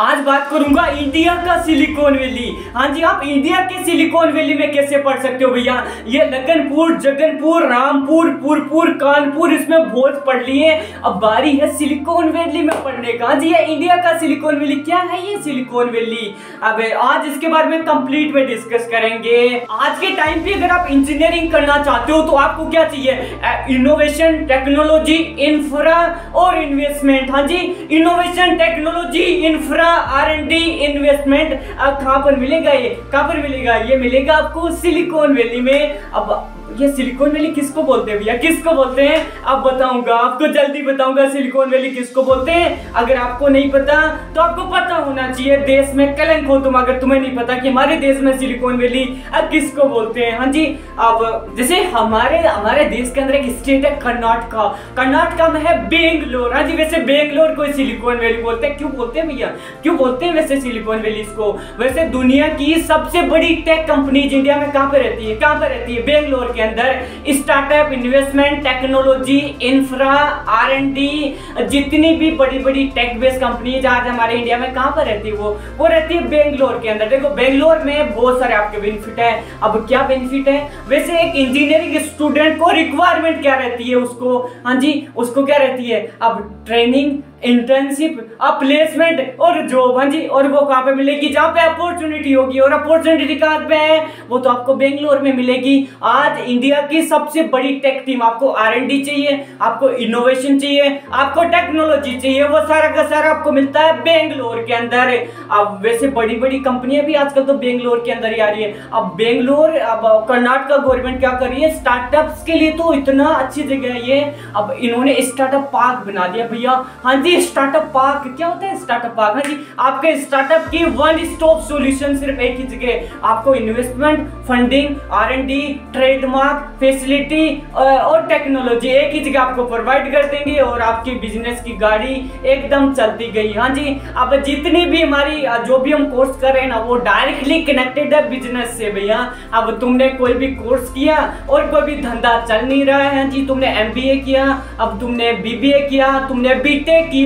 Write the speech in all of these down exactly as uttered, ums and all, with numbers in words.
आज बात करूंगा इंडिया का सिलिकॉन वैली। हाँ जी, आप इंडिया के सिलिकॉन वैली में कैसे पढ़ सकते हो भैया। ये लखनपुर, जगनपुर, रामपुर, पुरपुर, कानपुर, इसमें बहुत पढ़ लिए। अब बारी है सिलिकॉन वैली में पढ़ने का। हाँ जी, ये इंडिया का सिलिकॉन वैली क्या है, ये सिलिकॉन वैली। अब आज इसके बारे में कंप्लीट में डिस्कस करेंगे। आज के टाइम पे अगर आप इंजीनियरिंग करना चाहते हो तो आपको क्या चाहिए, इनोवेशन, टेक्नोलॉजी, इंफ्रा और इन्वेस्टमेंट। हाँ जी, innovation, technology, infra, R and D, investment. अब कहाँ पर मिलेगा ये, कहाँ पर मिलेगा ये, मिलेगा आपको सिलिकॉन वैली में। अब ये सिलिकॉन वैली किसको बोलते हैं भैया, किसको बोलते हैं अब बताऊंगा, आपको जल्दी बताऊंगा सिलिकॉन वैली किसको बोलते हैं। अगर आपको नहीं पता तो आपको पता होना चाहिए, देश में कलंक हो तुम अगर तुम्हें नहीं पता कि हमारे देश में सिलिकॉन वैली अब किसको बोलते हैं। हाँ जी, अब जैसे हमारे हमारे देश के अंदर एक स्टेट है कर्नाटका, कर्नाटका में है बेंगलोर। हाँ जी, वैसे बेंगलोर को सिलिकॉन वैली बोलते हैं। क्यों बोलते हैं भैया, क्यों बोलते हैं वैसे सिलिकॉन वैली इसको। वैसे दुनिया की सबसे बड़ी टेक कंपनीज इंडिया में कहाँ पर रहती है, कहाँ पर रहती है, बेंगलोर के अंदर। Startup, investment, technology, infra, R and D, जितनी भी बड़ी बड़ी टेक बेस्ड कंपनीज आज हमारे इंडिया में कहां पर रहती है, वो वो रहती है बेंगलोर के अंदर। देखो बेंगलोर में बहुत सारे आपके बेनिफिट है। अब क्या बेनिफिट है, वैसे एक इंजीनियरिंग स्टूडेंट को रिक्वायरमेंट क्या रहती है उसको, हाँ जी उसको क्या रहती है, अब ट्रेनिंग, इंटर्नशिप, अब प्लेसमेंट और जॉब। हाँ जी, और वो कहाँ पे मिलेगी, जहाँ पे अपॉर्चुनिटी होगी। और अपॉर्चुनिटी कहाँ पे है, वो तो आपको बेंगलोर में मिलेगी। आज इंडिया की सबसे बड़ी टेक टीम, आपको आर एंड डी चाहिए, आपको इनोवेशन चाहिए, आपको टेक्नोलॉजी चाहिए, वो सारा का सारा आपको मिलता है बेंगलोर के अंदर। अब वैसे बड़ी बड़ी कंपनियां भी आजकल तो बेंगलोर के अंदर ही आ रही है। अब बेंगलोर, अब कर्नाटका गवर्नमेंट क्या कर रही है, स्टार्टअप्स के लिए तो इतना अच्छी जगह है ये। अब इन्होंने स्टार्टअप पार्क बना दिया भैया। हाँ जी, स्टार्टअप पार्क क्या होता है, स्टार्टअप पार्क। हाँ जी, आपके स्टार्टअप की वन स्टॉप सॉल्यूशन, सिर्फ एक ही जगह आपको investment, funding, R and D, trademark, facility और टेक्नोलॉजी एक ही जगह आपको प्रोवाइड कर देंगे और आपकी बिजनेस की गाड़ी एकदम चलती गई। हाँ जी, अब जितनी भी हमारी जो भी हम कोर्स कर रहे हैं ना, वो डायरेक्टली कनेक्टेड है बिजनेस से भैया। अब तुमने कोई भी कोर्स किया और कोई भी धंधा चल नहीं रहा है, जी तुमने एमबीए किया, अब तुमने बीबीए किया, तुमने बीटेक किया,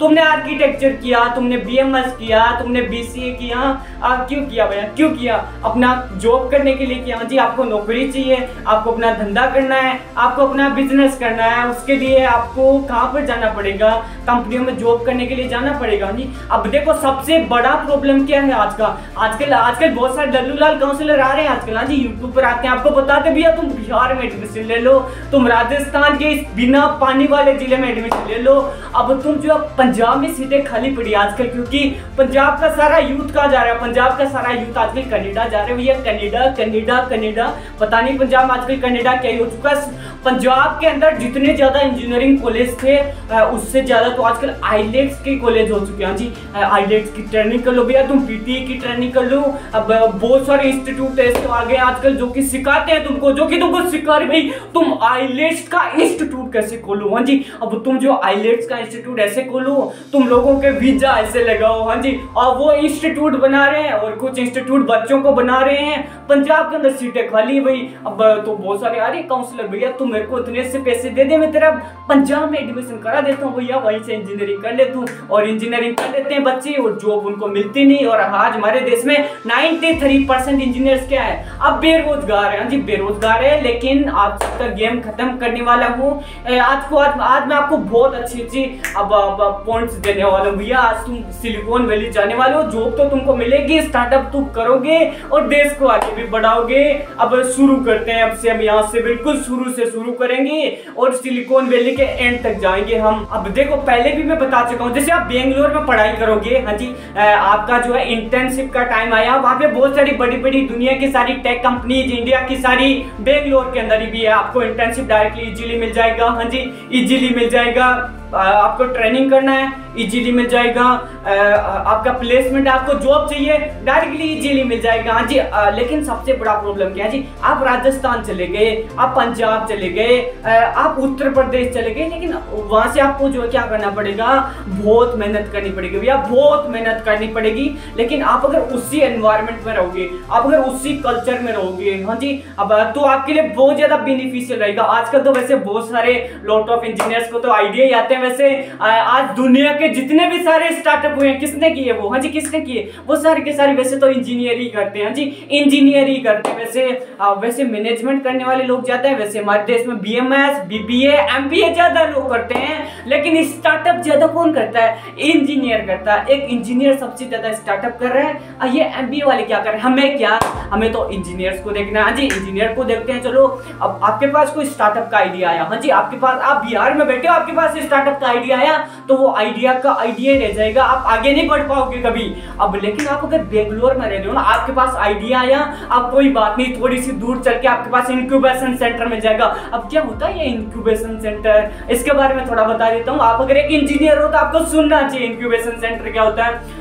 तुमने आर्किटेक्चर किया, तुमने बीएमएस किया, तुमने बीसीए किया, आप क्यों किया भैया, क्यों किया, अपना जॉब करने के लिए किया। हाँ जी, आपको नौकरी चाहिए, आपको अपना धंधा करना है, आपको अपना बिजनेस करना है, उसके लिए आपको कहाँ पर जाना पड़ेगा, कंपनियों में जॉब करने के लिए जाना पड़ेगा। हाँ जी, अब देखो सबसे बड़ा प्रॉब्लम क्या है आज का, आजकल आजकल बहुत सारे लल्लूलाल काउंसिलर आ रहे हैं आजकल। हाँ जी, यूट्यूब पर आते हैं आपको बताते भैया, तुम बिहार में एडमिशन ले लो, तुम राजस्थान के इस बिना पानी वाले जिले में एडमिशन ले लो, अब तुम जो पंजाब में सीटें खाली पड़ी आजकल, क्योंकि पंजाब का सारा यूथ कहाँ जा रहा है, पंजाब का सारा यूथ आजकल कनाडा जा रहा है भैया, कनाडा कनाडा कनाडा, पता नहीं पंजाब आजकल कनाडा क्या हो चुका है। पंजाब के अंदर जितने ज़्यादा इंजीनियरिंग कॉलेज थे उससे ज़्यादा तो आजकल आईलेट्स के कॉलेज हो चुके हैं। हाँ जी, आईलेट्स की ट्रेनिंग कर लो भैया, तुम पीटी की ट्रेनिंग कर लो। अब बहुत सारे इंस्टीट्यूट ऐसे आ गए आजकल जो कि सिखाते हैं तुमको, जो कि तुमको सिखा रहे भाई तुम आईलेट्स का इंस्टीट्यूट कैसे खोलो। हाँ जी, अब तुम जो आईलेट्स का इंस्टीट्यूट ऐसे खोलो, तुम लोगों के वीजा ऐसे लगाओ। हाँ जी, और वो इंस्टीट्यूट बना रहे हैं और कुछ इंस्टीट्यूट बच्चों को बना रहे हैं। पंजाब के अंदर सीटें खाली है भाई, अब तो बहुत सारे आ रहे काउंसलर, भैया तुम मेरे को इतने से पैसे दे दे, मैं तेरा पंजाब में एडमिशन करा देता हूँ भैया, वहीं से इंजीनियरिंग कर लेता हूँ। और इंजीनियरिंग कर लेते हैं बच्चे और जॉब उनको मिलती नहीं। और आज हमारे देश में नाइन्टी थ्री परसेंट इंजीनियर्स क्या है, अब बेरोजगार है। हाँ जी, बेरोजगार है, लेकिन आज का गेम खत्म करने वाला हूँ। आज को आज, आज मैं आपको बहुत अच्छी अच्छी अब पॉइंट्स देने वाला हूँ भैया। आज तुम सिलिकॉन वैली जाने वाले हो, जॉब तो तुमको मिलेगी, स्टार्टअप तुम करोगे और देश को आगे भी बढ़ाओगे। अब शुरू करते हैं, अब से हम यहाँ से बिल्कुल शुरू से शुरू करेंगे और सिलिकॉन वैली के एंड तक जाएंगे हम। अब देखो पहले भी मैं बता चुका हूँ, जैसे आप बेंगलोर में पढ़ाई करोगे, हाँ जी आपका जो है इंटर्नशिप का टाइम आया, वहाँ पे बहुत सारी बड़ी बड़ी दुनिया की सारी टेक कंपनीज इंडिया की सारी बेंगलोर के अंदर ही भी है। आपको इंटर्नशिप डायरेक्टली इजीली मिल जाएगा। हाँ जी, इजीली मिल जाएगा। आपको ट्रेनिंग करना है इजीली मिल जाएगा। आपका प्लेसमेंट, आपको जॉब चाहिए डायरेक्टली इजीली मिल जाएगा। हाँ जी, लेकिन सबसे बड़ा प्रॉब्लम क्या है जी, आप राजस्थान चले गए, आप पंजाब चले गए, आप उत्तर प्रदेश चले गए, लेकिन वहाँ से आपको जो क्या करना पड़ेगा, बहुत मेहनत करनी पड़ेगी भैया, बहुत मेहनत करनी पड़ेगी। लेकिन आप अगर उसी एनवायरमेंट में रहोगे, आप अगर उसी कल्चर में रहोगे, हाँ जी, अब तो आपके लिए बहुत ज़्यादा बेनिफिशियल रहेगा। आजकल तो वैसे बहुत सारे लॉट ऑफ इंजीनियर्स को तो आइडिया ही आते हैं। वैसे आज दुनिया के जितने भी सारे स्टार्टअप हुए हैं किसने किए वो, हाँ जी किसने किए वो सारे के सारे वैसे तो इंजीनियर ही करते हैं, हाँ जी इंजीनियर ही करते हैं। वैसे आ, वैसे मैनेजमेंट करने वाले लोग जाते हैं, वैसे हमारे देश में B M S B B A M B A ज़्यादा लोग करते हैं, लेकिन स्टार्टअप ज़्यादा कौन करता है? इंजीनियर करता है। एक इंजीनियर सबसे ज़्यादा स्टार्टअप कर रहे हैं और ये एम बी ए वाले क्या कर रहे हैं? हमें क्या, हमें तो इंजीनियर्स को देखना है। हाँ जी इंजीनियर को देखते हैं। चलो अब आपके पास कोई स्टार्टअप का आइडिया आया, हाँ जी आपके पास, आप बिहार में बैठे हो, आपके पास स्टार्टअप का आइडिया आया तो वो आइडिया का आइडिया रह जाएगा, आप आगे नहीं बढ़ पाओगे कभी। अब लेकिन आप अगर बेंगलोर में रहते हो ना, आपके पास आइडिया आया, आप कोई बात नहीं थोड़ी सी दूर चल के आपके पास इंक्यूबेशन सेंटर में जाएगा। अब क्या होता है ये इंक्यूबेशन सेंटर, इसके बारे में थोड़ा बता देता हूँ। आप अगर एक इंजीनियर हो तो आपको सुनना चाहिए इंक्यूबेशन सेंटर क्या होता है।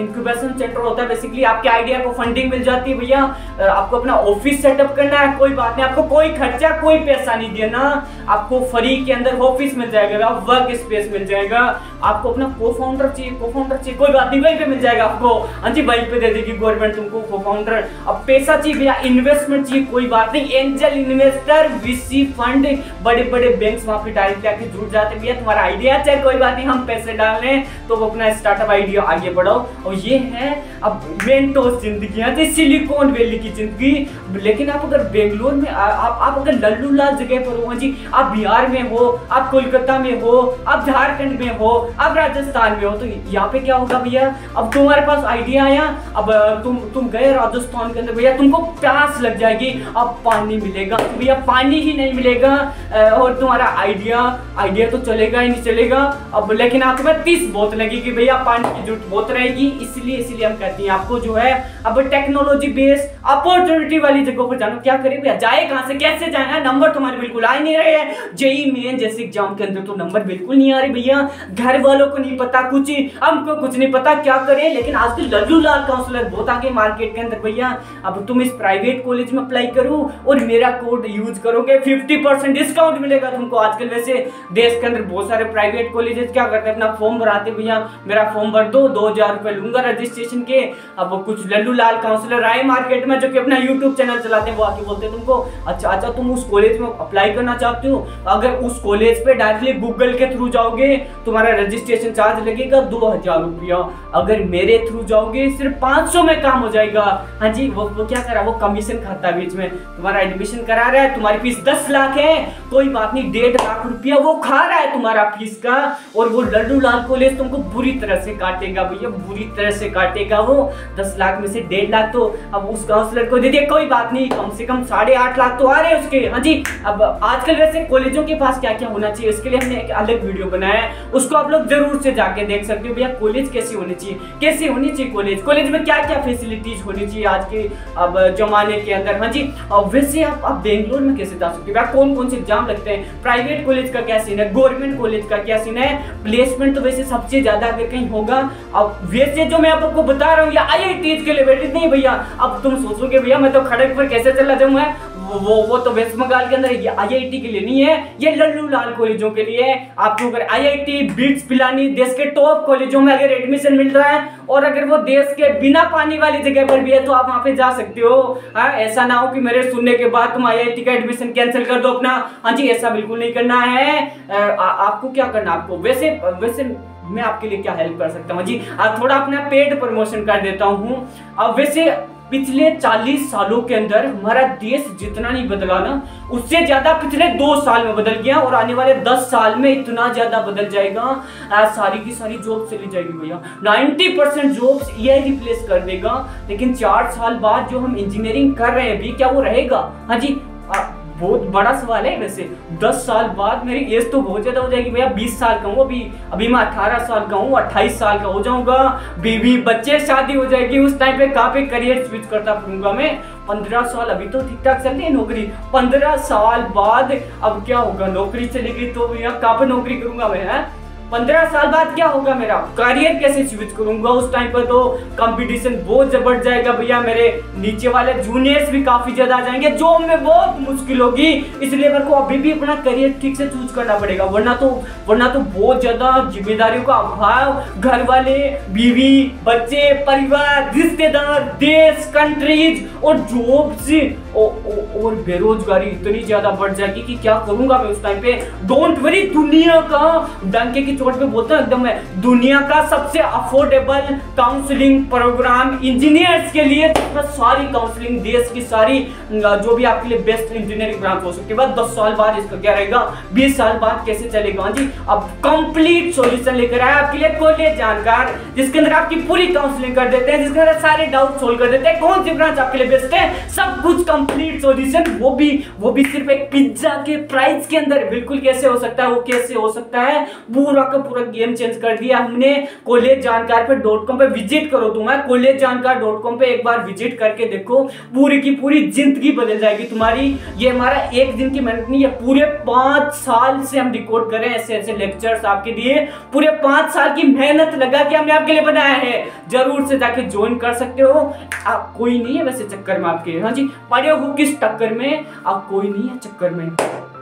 इंक्यूबेशन uh, सेंटर होता है बेसिकली आपके आइडिया को फंडिंग मिल जाती है। भैया uh, आपको अपना ऑफिस सेटअप करना है, कोई बात नहीं, आपको कोई खर्चा कोई पैसा नहीं देना, आपको फ्री के अंदर ऑफिस मिल जाएगा, वर्क स्पेस मिल जाएगा। आपको अपना को फाउंडर चाहिए, को फाउंडर चाहिए कोई बात नहीं, वहीं पे मिल जाएगा आपको, हाँ जी वहीं पे दे देगी गवर्नमेंट तुमको को फाउंडर। अब पैसा चाहिए भैया, इन्वेस्टमेंट चाहिए, कोई बात नहीं, एंजल इन्वेस्टर, वीसी फंड, बड़े बड़े बैंक वहाँ पे डायरेक्ट आके जुड़ जाते हैं। भैया तुम्हारा आइडिया चाहिए, कोई बात नहीं हम पैसे डाल रहे हैं, तो अपना स्टार्टअप आइडिया आगे बढ़ाओ। और ये है अब मेंटोस जिंदगी, हाँ जी सिलिकॉन वैली की जिंदगी। लेकिन आप अगर बेंगलोर में आ, आप आप अगर लल्लू लाल जगह पर हो, जी आप बिहार में हो, आप कोलकाता में हो, आप झारखंड में हो, आप राजस्थान में हो, तो यहाँ पे क्या होगा भैया? अब तुम्हारे पास आइडिया आया, अब तुम तुम गए राजस्थान के अंदर, भैया तुमको प्यास लग जाएगी, अब पानी मिलेगा तो भैया पानी ही नहीं मिलेगा, और तुम्हारा आइडिया आइडिया तो चलेगा ही नहीं चलेगा। अब लेकिन आपके पास तीस बोतल लगेगी भैया, पानी की जरूरत बहुत रहेगी। इसलिए इसलिए हम कहते हैं आपको जो है अब टेक्नोलॉजी बेस्ड अपॉर्चुनिटी वाली जगहों पर जाना। क्या करें भैया, जाए कहाँ से, कैसे जाना? नंबर तुम्हारे बिल्कुल आ नहीं रहे हैं, जेई मेन जैसे एग्जाम के अंदर तो नंबर बिल्कुल नहीं आ रहे भैया, घर वालों को नहीं पता कुछ, हमको कुछ नहीं पता, क्या करें? लेकिन आजकल लल्लू लाल काउंसलर बहुत आगे मार्केट के अंदर भैया। अब तुम इस प्राइवेट कॉलेज में अप्लाई करो और मेरा कोड यूज करोगे, फिफ्टी परसेंट डिस्काउंट मिलेगा तुमको। आजकल वैसे देश के अंदर बहुत सारे प्राइवेट कॉलेजेस क्या करते हैं, अपना फॉर्म भराते भैया, मेरा फॉर्म भर दो, दो हजार रुपये लूंगा रजिस्ट्रेशन के। अब कुछ लल्लू लाल काउंसलर आए मार्केट में जो कि अपना यूट्यूब चैनल चलाते हैं, वो आके बोलते हैं तुमको, अच्छा अच्छा तुम उस कॉलेज में अप्लाई करना चाहते हो, अगर उस कॉलेज पे डायरेक्टली गूगल के थ्रू जाओगे तुम्हारा रजिस्ट्रेशन चार्ज लगेगा दो हजार रुपया, अगर मेरे थ्रू जाओगे सिर्फ पाँच सौ में काम हो जाएगा। हाँ जी वो वो क्या करा, वो कमीशन खाता है बीच में, तुम्हारा एडमिशन करा रहा है, तुम्हारी फीस दस लाख है, कोई बात नहीं डेढ़ लाख रुपया वो खा रहा है तुम्हारा फीस का, और वो लड्डू लाल कॉलेज तुमको बुरी तरह से काटेगा भैया, बुरी तरह से काटेगा। वो दस लाख में से डेढ़ लाख तो अब उस काउंसलर को दे दिया, कोई बात नहीं कम से कम साढ़े आठ लाख तो आ रहे हैं उसके। हाँ जी अब आजकल वैसे कॉलेजों के पास क्या क्या होना चाहिए, इसके लिए हमने एक अलग वीडियो बनाया है, उसको आप लोग जरूर से जाके देख सकते हो भैया। कॉलेज कैसे होने चाहिए, कैसे होनी चाहिए कॉलेज, कॉलेज में क्या क्या फैसिलिटीज होनी चाहिए आज के अब जमाने के अंदर। हाँ जी और वैसे आप, आप बेंगलोर में कैसे जा सकते हो भैया, कौन कौन से एग्जाम लगते हैं, प्राइवेट कॉलेज का क्या सीन है, गवर्नमेंट कॉलेज का क्या सीन है, प्लेसमेंट तो वैसे सबसे ज्यादा अगर कहीं होगा। अब वैसे जो मैं आपको बता रहा हूँ ये आई आई टी के लिए नहीं भैया, अब तुम सोचोगे भैया मैं तो खड़गपुर कैसे चला जाऊंगा, वो वो तो वेस्ट बंगाल के अंदर है, ये आईआईटी के लिए नहीं है, ये लल्लू लाल कॉलेजों के लिए है। आपको अगर आईआईटी, बिट्स, पिलानी देश के टॉप कॉलेजों में अगर एडमिशन मिल रहा है, और अगर वो देश के बिना पानी वाली जगह पर भी है तो आप वहाँ पे जा सकते हो। हाँ ऐसा ना हो कि मेरे सुनने के बाद तुम आईआईटी का एडमिशन कैंसिल कर दो अपना, हाँ जी ऐसा बिल्कुल नहीं करना है। आ, आपको क्या करना, आपको वैसे वैसे मैं आपके लिए क्या हेल्प कर सकता हूँ जी, आप थोड़ा अपना पेड प्रमोशन कर देता हूँ। अब वैसे पिछले चालीस सालों के अंदर हमारा देश जितना नहीं बदला ना, उससे ज्यादा पिछले दो साल में बदल गया, और आने वाले दस साल में इतना ज्यादा बदल जाएगा, आ, सारी की सारी जॉब चली जाएगी भैया, नब्बे परसेंट जॉब्स ये रिप्लेस कर देगा। लेकिन चार साल बाद जो हम इंजीनियरिंग कर रहे हैं अभी, क्या वो रहेगा? हाँ जी आ, बहुत बड़ा सवाल है। वैसे दस साल बाद मेरी एज तो बहुत ज़्यादा हो जाएगी भैया, बीस साल का हूँ अभी, अभी मैं अठारह साल का हूँ, अट्ठाईस साल का हो जाऊँगा, बीवी बच्चे शादी हो जाएगी, उस टाइम पे कहाँ पे करियर स्विच करता फिरूंगा मैं। पंद्रह साल अभी तो ठीक ठाक चल रही है नौकरी, पंद्रह साल बाद अब क्या होगा, नौकरी चलेगी तो भैया कहाँ पर नौकरी करूँगा मैं? है पंद्रह साल बाद क्या होगा मेरा, करियर कैसे स्विच करूंगा? उस टाइम पर तो कंपटीशन बहुत जबड़ जाएगा भैया, मेरे नीचे वाले जूनियर्स भी काफी ज्यादा आ जाएंगे, जॉब में बहुत मुश्किल होगी। इसलिए मेरे को अभी भी अपना करियर ठीक से चूज करना पड़ेगा, वरना तो वरना तो बहुत ज्यादा जिम्मेदारियों का अभाव, घर वाले, बीवी, बच्चे, परिवार, रिश्तेदार, देश, कंट्रीज और जॉब से और बेरोजगारी इतनी ज्यादा बढ़ जाएगी कि क्या करूंगा मैं उस टाइम पे। डोंट वरी, दुनिया का डंके की चोट पे बोलता हूं एकदम है, दुनिया का सबसे अफोर्डेबल काउंसलिंग प्रोग्राम इंजीनियर्स के लिए। सारी काउंसलिंग देश की सारी जो भी आपके लिए बेस्ट इंजीनियरिंग ब्रांच हो सकती है। दस साल बाद इसका क्या रहेगा, बीस साल बाद कैसे चलेगा जी। अब कंप्लीट सॉल्यूशन लेकर आया आपके लिए कॉलेज जानकार, जिसके अंदर आपकी पूरी काउंसलिंग कर देते हैं, जिसके अंदर सारे डाउट सोल्व कर देते हैं, कौन सी ब्रांच आपके लिए बेस्ट है, सब कुछ कंप्लीट सॉल्यूशन, वो भी वो भी सिर्फ एक पिज्जा के प्राइस के अंदर। बिल्कुल कैसे हो सकता है, वो कैसे हो सकता है, पूरा का पूरा गेम चेंज कर दिया हमने। कॉलेज जानकार पे डॉट कॉम पे विजिट करो, तुम्हारे कॉलेज जानकार डॉट कॉम पे एक बार विजिट करके देखो, पूरी की पूरी जिंदगी बदल जाएगी तुम्हारी। ये हमारा एक दिन की मेहनत नहीं है, पूरे पांच साल से हम रिकॉर्ड कर रहे हैं ऐसे ऐसे लेक्चर्स आपके लिए, पूरे पांच साल की मेहनत लगा के हमने आपके लिए बनाया है। जरूर से जाके ज्वाइन कर सकते हो, आप कोई नहीं है वैसे चक्कर में आपके। हाँ जी, पड़े हो किस टक्कर में, आप कोई नहीं है चक्कर में।